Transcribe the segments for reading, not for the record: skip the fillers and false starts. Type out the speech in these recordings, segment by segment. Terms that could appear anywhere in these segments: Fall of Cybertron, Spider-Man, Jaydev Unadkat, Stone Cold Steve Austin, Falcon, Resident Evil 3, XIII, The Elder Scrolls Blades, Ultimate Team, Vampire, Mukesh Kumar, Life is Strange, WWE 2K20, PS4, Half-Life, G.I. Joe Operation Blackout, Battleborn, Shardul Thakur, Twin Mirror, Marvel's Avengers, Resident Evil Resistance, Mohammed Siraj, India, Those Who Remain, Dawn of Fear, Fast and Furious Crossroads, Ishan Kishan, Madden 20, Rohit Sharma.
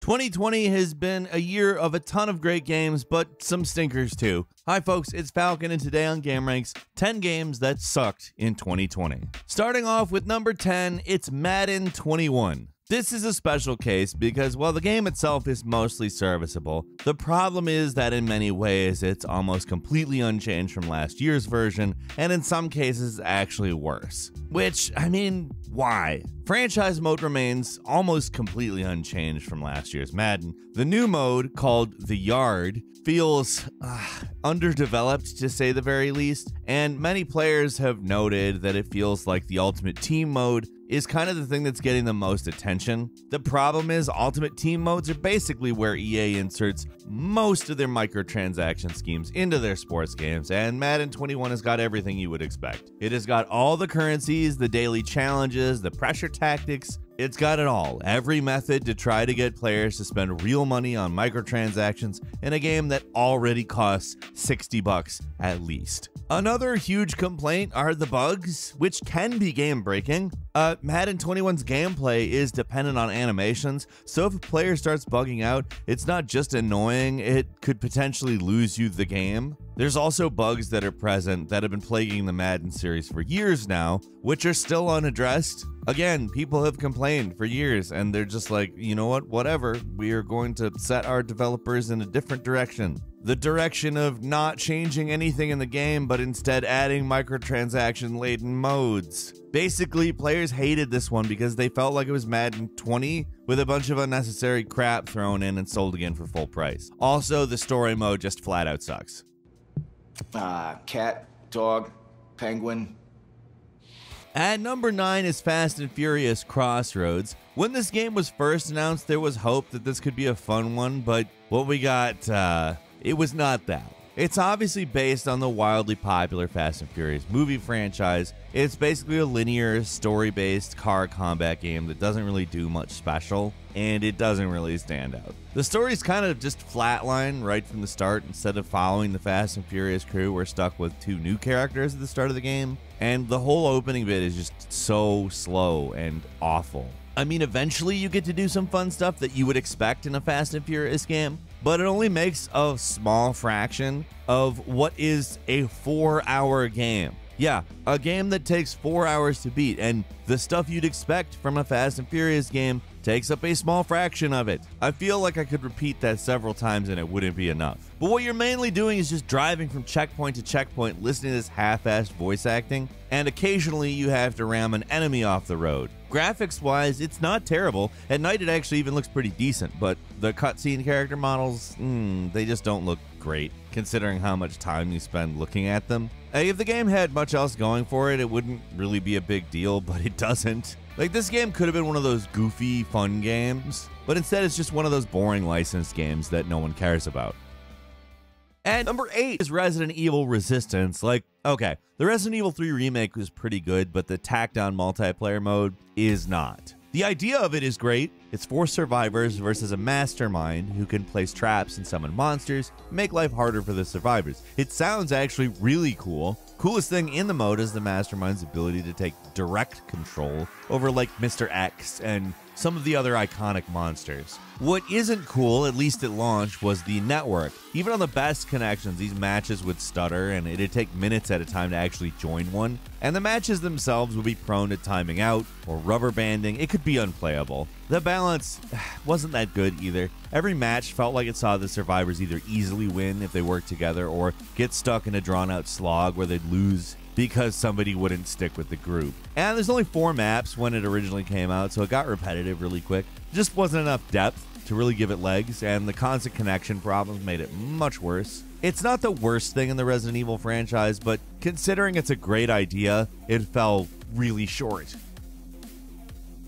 2020 has been a year of a ton of great games, but some stinkers too. Hi folks, it's Falcon, and today on Gameranx, 10 games that sucked in 2020. Starting off with number 10, it's Madden 21. This is a special case because while the game itself is mostly serviceable, the problem is that in many ways it's almost completely unchanged from last year's version, and in some cases actually worse. Which, I mean, why? Franchise mode remains almost completely unchanged from last year's Madden. The new mode, called The Yard, feels underdeveloped to say the very least, and many players have noted that it feels like the Ultimate Team mode is kind of the thing that's getting the most attention. The problem is Ultimate Team modes are basically where EA inserts most of their microtransaction schemes into their sports games, and Madden 21 has got everything you would expect. It has got all the currencies, the daily challenges, the pressure tactics. It's got it all, every method to try to get players to spend real money on microtransactions in a game that already costs $60 at least. Another huge complaint are the bugs, which can be game-breaking. Madden 21's gameplay is dependent on animations, so if a player starts bugging out, it's not just annoying, it could potentially lose you the game. There's also bugs that are present that have been plaguing the Madden series for years now, which are still unaddressed. Again, people have complained for years, and they're just like, you know what, whatever, we are going to set our developers in a different direction. The direction of not changing anything in the game, but instead adding microtransaction-laden modes. Basically, players hated this one because they felt like it was Madden 20 with a bunch of unnecessary crap thrown in and sold again for full price. Also, the story mode just flat out sucks. Cat, dog, penguin. At number 9 is Fast and Furious Crossroads. When this game was first announced, there was hope that this could be a fun one, but what we got, it was not that. It's obviously based on the wildly popular Fast and Furious movie franchise. It's basically a linear, story-based car combat game that doesn't really do much special, and it doesn't really stand out. The story's kind of just flatline right from the start. Instead of following the Fast and Furious crew, we're stuck with two new characters at the start of the game, and the whole opening bit is just so slow and awful. I mean, eventually you get to do some fun stuff that you would expect in a Fast and Furious game, but it only makes a small fraction of what is a 4-hour game. Yeah, a game that takes 4 hours to beat, and the stuff you'd expect from a Fast and Furious game takes up a small fraction of it. I feel like I could repeat that several times and it wouldn't be enough. But what you're mainly doing is just driving from checkpoint to checkpoint, listening to this half-assed voice acting, and occasionally you have to ram an enemy off the road. Graphics-wise, it's not terrible. At night it actually even looks pretty decent, but the cutscene character models, they just don't look great, considering how much time you spend looking at them. If the game had much else going for it, it wouldn't really be a big deal, but it doesn't. Like, this game could have been one of those goofy, fun games, but instead it's just one of those boring licensed games that no one cares about. And number 8 is Resident Evil Resistance. Like, okay, the Resident Evil 3 remake was pretty good, but the tacked-on multiplayer mode is not. The idea of it is great. It's 4 survivors versus a mastermind who can place traps and summon monsters, make life harder for the survivors. It sounds actually really cool. Coolest thing in the mode is the mastermind's ability to take direct control over like Mr. X and some of the other iconic monsters. What isn't cool, at least at launch, was the network. Even on the best connections, these matches would stutter and it'd take minutes at a time to actually join one, and the matches themselves would be prone to timing out or rubber banding. It could be unplayable. The balance wasn't that good either. Every match felt like it saw the survivors either easily win if they worked together or get stuck in a drawn-out slog where they'd lose because somebody wouldn't stick with the group. And there's only 4 maps when it originally came out, so it got repetitive really quick. Just wasn't enough depth to really give it legs, and the constant connection problems made it much worse. It's not the worst thing in the Resident Evil franchise, but considering it's a great idea, it fell really short.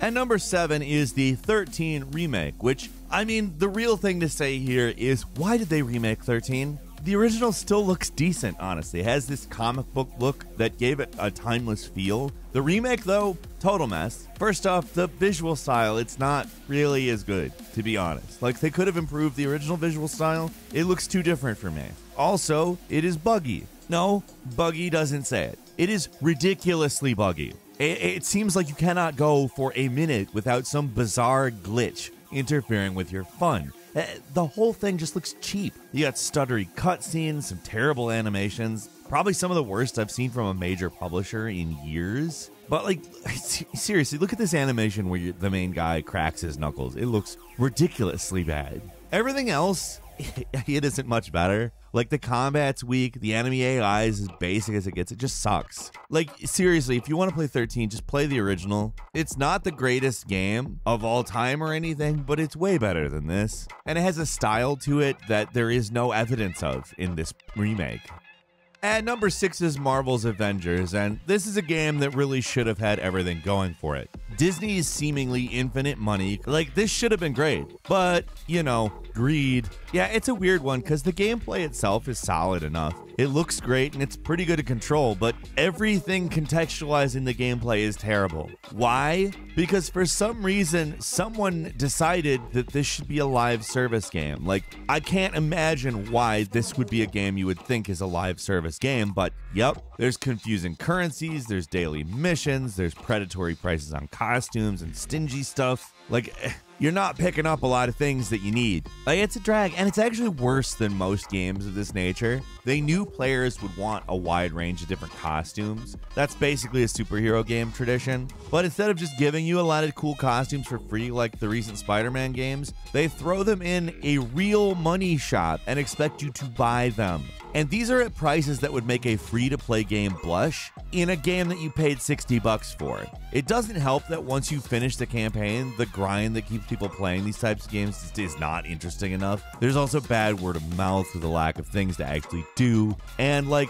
And number 7 is the XIII remake, which, I mean, the real thing to say here is, why did they remake XIII? The original still looks decent, honestly. It has this comic book look that gave it a timeless feel. The remake, though, total mess. First off, the visual style, it's not really as good, to be honest. Like, they could have improved the original visual style. It looks too different for me. Also, it is buggy. No, buggy doesn't say it. It is ridiculously buggy. It seems like you cannot go for a minute without some bizarre glitch. interfering with your fun. The whole thing just looks cheap. You got stuttery cutscenes, some terrible animations, probably some of the worst I've seen from a major publisher in years. But, like, seriously, look at this animation where the main guy cracks his knuckles. It looks ridiculously bad. Everything else, it isn't much better. Like, the combat's weak, the enemy AI is as basic as it gets, it just sucks. Like, seriously, if you want to play 13, just play the original. It's not the greatest game of all time or anything, but it's way better than this. And it has a style to it that there is no evidence of in this remake. At number 6 is Marvel's Avengers, and this is a game that really should have had everything going for it. Disney's seemingly infinite money, like, this should have been great, but, you know, greed. Yeah, it's a weird one because the gameplay itself is solid enough. It looks great and it's pretty good to control, but everything contextualizing the gameplay is terrible. Why? Because for some reason, someone decided that this should be a live service game. Like, I can't imagine why this would be a game you would think is a live service game, but yep, there's confusing currencies, there's daily missions, there's predatory prices on costumes and stingy stuff. Like, you're not picking up a lot of things that you need. Like, it's a drag, and it's actually worse than most games of this nature. They knew players would want a wide range of different costumes. That's basically a superhero game tradition. But instead of just giving you a lot of cool costumes for free like the recent Spider-Man games, they throw them in a real money shop and expect you to buy them. And these are at prices that would make a free-to-play game blush in a game that you paid $60 for. It doesn't help that once you finish the campaign, the grind that keeps people playing these types of games is not interesting enough. There's also bad word of mouth with a lack of things to actually do. And, like,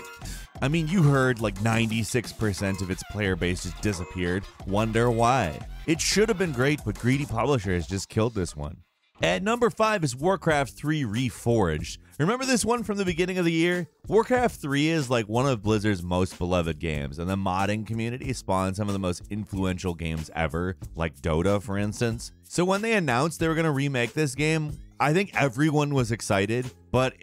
I mean, you heard like 96% of its player base just disappeared. Wonder why? It should have been great, but greedy publishers just killed this one. At number 5 is Warcraft 3 Reforged. Remember this one from the beginning of the year? Warcraft 3 is like one of Blizzard's most beloved games, and the modding community spawned some of the most influential games ever, like Dota, for instance. So when they announced they were going to remake this game, I think everyone was excited, but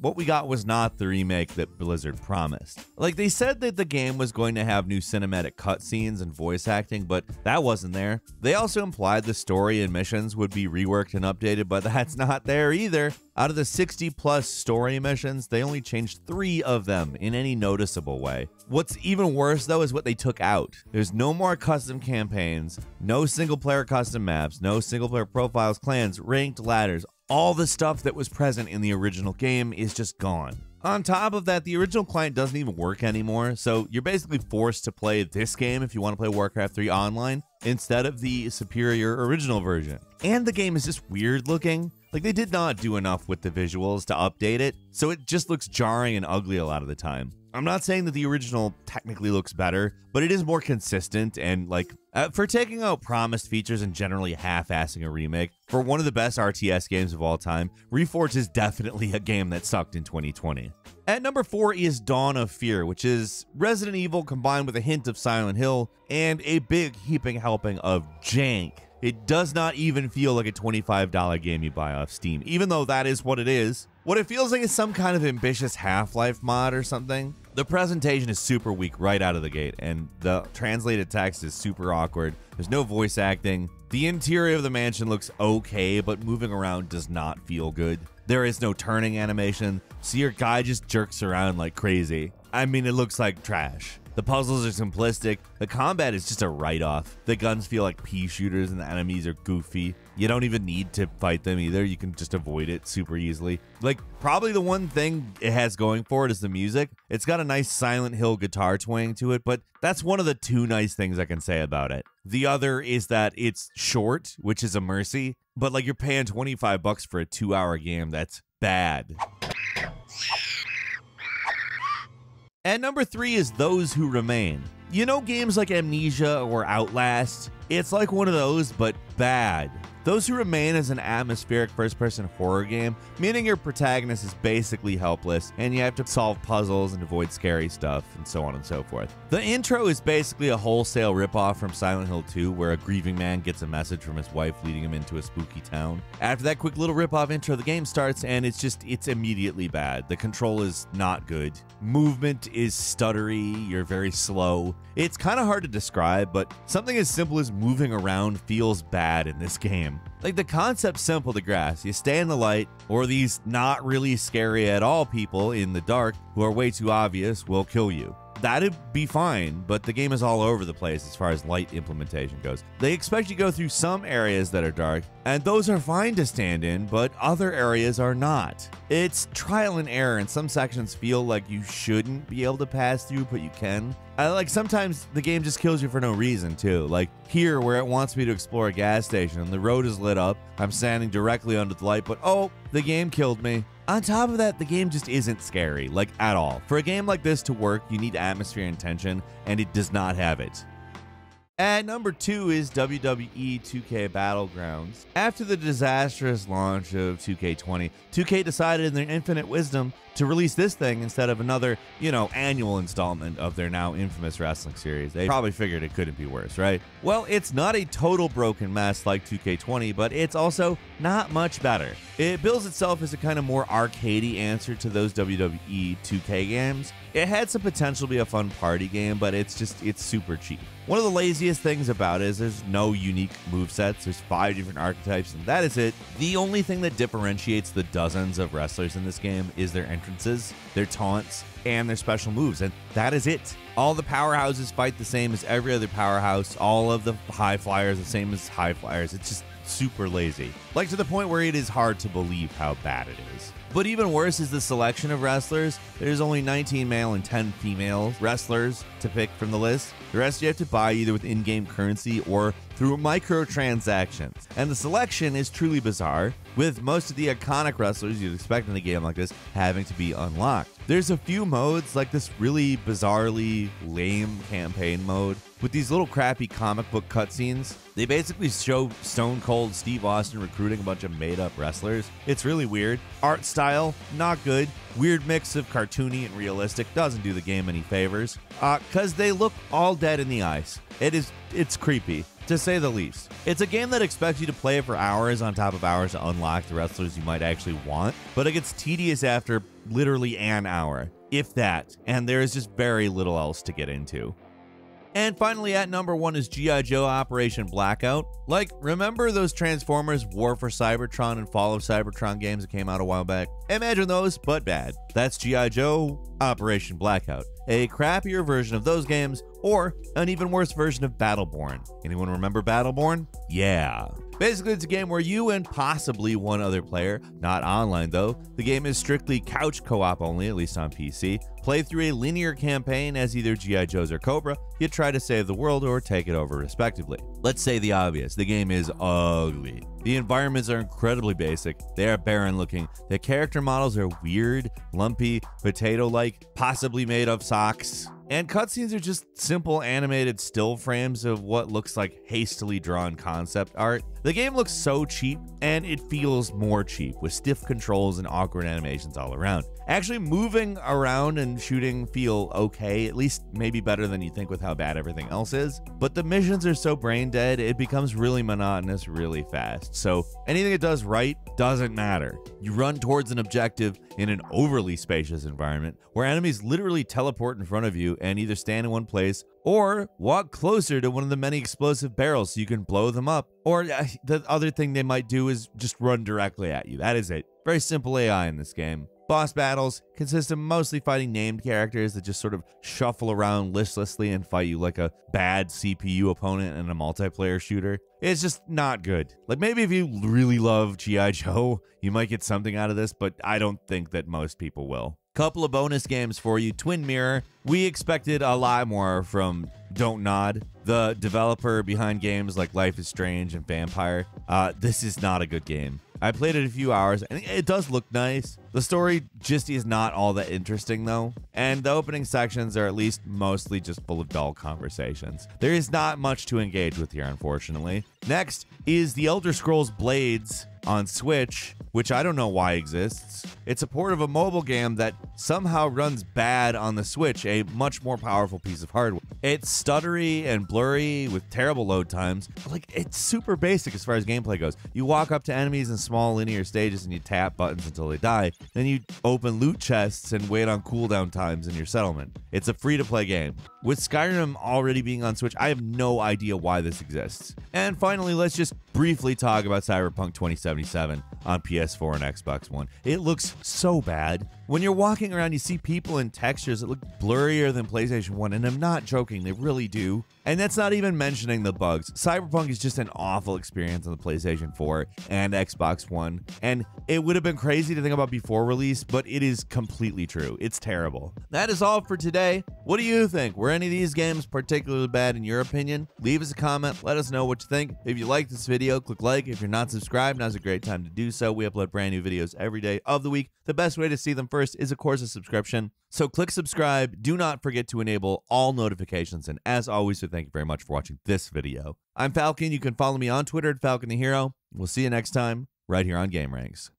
what we got was not the remake that Blizzard promised. Like, they said that the game was going to have new cinematic cutscenes and voice acting, but that wasn't there. They also implied the story and missions would be reworked and updated, but that's not there either. Out of the 60-plus story missions, they only changed 3 of them in any noticeable way. What's even worse, though, is what they took out. There's no more custom campaigns, no single-player custom maps, no single-player profiles, clans, ranked ladders. All the stuff that was present in the original game is just gone. On top of that, the original client doesn't even work anymore, so you're basically forced to play this game if you want to play Warcraft 3 online instead of the superior original version. And the game is just weird looking. Like, they did not do enough with the visuals to update it, so it just looks jarring and ugly a lot of the time. I'm not saying that the original technically looks better, but it is more consistent and, like, for taking out promised features and generally half-assing a remake, for one of the best RTS games of all time, Reforged is definitely a game that sucked in 2020. At number 4 is Dawn of Fear, which is Resident Evil combined with a hint of Silent Hill and a big heaping helping of jank. It does not even feel like a $25 game you buy off Steam, even though that is what it is. What it feels like is some kind of ambitious Half-Life mod or something. The presentation is super weak right out of the gate, and the translated text is super awkward. There's no voice acting. The interior of the mansion looks okay, but moving around does not feel good. There is no turning animation, so your guy just jerks around like crazy. I mean, it looks like trash. The puzzles are simplistic, the combat is just a write-off, the guns feel like pea shooters and the enemies are goofy. You don't even need to fight them either, you can just avoid it super easily. Like, probably the one thing it has going for it is the music. It's got a nice Silent Hill guitar twang to it, but that's one of the two nice things I can say about it. The other is that it's short, which is a mercy, but like, you're paying $25 for a 2-hour game, that's bad. And number 3 is Those Who Remain. You know, games like Amnesia or Outlast? It's like one of those, but bad. Those Who Remain is an atmospheric first-person horror game, meaning your protagonist is basically helpless, and you have to solve puzzles and avoid scary stuff, and so on and so forth. The intro is basically a wholesale ripoff from Silent Hill 2, where a grieving man gets a message from his wife leading him into a spooky town. After that quick little ripoff intro, the game starts, and it's immediately bad. The control is not good. Movement is stuttery, you're very slow. It's kind of hard to describe, but something as simple as moving around feels bad in this game. Like, the concept's simple to grasp. You stay in the light, or these not really scary at all people in the dark who are way too obvious will kill you. That'd be fine, but the game is all over the place as far as light implementation goes. They expect you to go through some areas that are dark, and those are fine to stand in, but other areas are not. It's trial and error, and some sections feel like you shouldn't be able to pass through, but you can. Like, sometimes the game just kills you for no reason, too. Like, here, where it wants me to explore a gas station, and the road is lit up, I'm standing directly under the light, but oh, the game killed me. On top of that, the game just isn't scary, like, at all. For a game like this to work, you need atmosphere and tension, and it does not have it. At number 2 is WWE 2K Battlegrounds. After the disastrous launch of 2K20, 2K decided in their infinite wisdom to release this thing instead of another, you know, annual installment of their now infamous wrestling series. They probably figured it couldn't be worse, right? Well, it's not a total broken mess like 2K20, but it's also not much better. It bills itself as a kind of more arcadey answer to those WWE 2K games. It had some potential to be a fun party game, but it's super cheap. One of the laziest things about it is there's no unique movesets. There's 5 different archetypes, and that is it. The only thing that differentiates the dozens of wrestlers in this game is their entrances, their taunts, and their special moves, and that is it. All the powerhouses fight the same as every other powerhouse. All of the high flyers the same as high flyers. It's just super lazy. Like, to the point where it is hard to believe how bad it is. But even worse is the selection of wrestlers. There's only 19 male and 10 female wrestlers to pick from the list. The rest you have to buy either with in-game currency or through microtransactions. And the selection is truly bizarre, with most of the iconic wrestlers you'd expect in a game like this having to be unlocked. There's a few modes, like this really bizarrely lame campaign mode, with these little crappy comic book cutscenes. They basically show Stone Cold Steve Austin recruiting a bunch of made-up wrestlers. It's really weird. Art style, not good. Weird mix of cartoony and realistic. Doesn't do the game any favors. 'Cause they look all dead in the eyes. It's creepy, to say the least. It's a game that expects you to play it for hours on top of hours to unlock the wrestlers you might actually want, but it gets tedious after literally an hour, if that, and there is just very little else to get into. And finally, at number 1 is G.I. Joe Operation Blackout. Like, remember those Transformers War for Cybertron and Fall of Cybertron games that came out a while back? Imagine those, but bad. That's G.I. Joe Operation Blackout, a crappier version of those games, or an even worse version of Battleborn. Anyone remember Battleborn? Yeah. Basically, it's a game where you and possibly one other player, not online though. The game is strictly couch co-op only, at least on PC. Play through a linear campaign as either G.I. Joes or Cobra. You try to save the world or take it over, respectively. Let's say the obvious, the game is ugly. The environments are incredibly basic. They are barren looking. The character models are weird, lumpy, potato-like, possibly made of socks. And cutscenes are just simple animated still frames of what looks like hastily drawn concept art. The game looks so cheap, and it feels more cheap, with stiff controls and awkward animations all around. Actually, moving around and shooting feel okay, at least maybe better than you think with how bad everything else is. But the missions are so brain dead, it becomes really monotonous really fast. So anything it does right doesn't matter. You run towards an objective in an overly spacious environment where enemies literally teleport in front of you and either stand in one place or walk closer to one of the many explosive barrels so you can blow them up. Or the other thing they might do is just run directly at you. That is it. Very simple AI in this game. Boss battles consist of mostly fighting named characters that just sort of shuffle around listlessly and fight you like a bad CPU opponent in a multiplayer shooter. It's just not good. Like, maybe if you really love G.I. Joe, you might get something out of this, but I don't think that most people will. Couple of bonus games for you. Twin Mirror. We expected a lot more from Don't Nod, the developer behind games like Life is Strange and Vampire. This is not a good game. I played it a few hours, and it does look nice. The story just is not all that interesting, though, and the opening sections are at least mostly just full of dull conversations. There is not much to engage with here, unfortunately. Next is The Elder Scrolls Blades on Switch. which I don't know why exists. It's a port of a mobile game that somehow runs bad on the Switch, a much more powerful piece of hardware. It's stuttery and blurry with terrible load times. Like, it's super basic as far as gameplay goes. You walk up to enemies in small linear stages and you tap buttons until they die. Then you open loot chests and wait on cooldown times in your settlement. It's a free-to-play game. With Skyrim already being on Switch, I have no idea why this exists. And finally, let's just briefly talk about Cyberpunk 2077 on PS4 and Xbox One. It looks so bad. When you're walking around, you see people in textures that look blurrier than PlayStation 1, and I'm not joking, they really do. And that's not even mentioning the bugs. Cyberpunk is just an awful experience on the PlayStation 4 and Xbox One, and it would have been crazy to think about before release, but it is completely true. It's terrible. That is all for today. What do you think? Were any of these games particularly bad in your opinion? Leave us a comment, let us know what you think. If you like this video, click like. If you're not subscribed, now's a great time to do so. We upload brand new videos every day of the week. The best way to see them first is, of course, a subscription. So click subscribe. Do not forget to enable all notifications. And as always, so thank you very much for watching this video. I'm Falcon. You can follow me on Twitter at Falcon the Hero. We'll see you next time right here on Gameranx.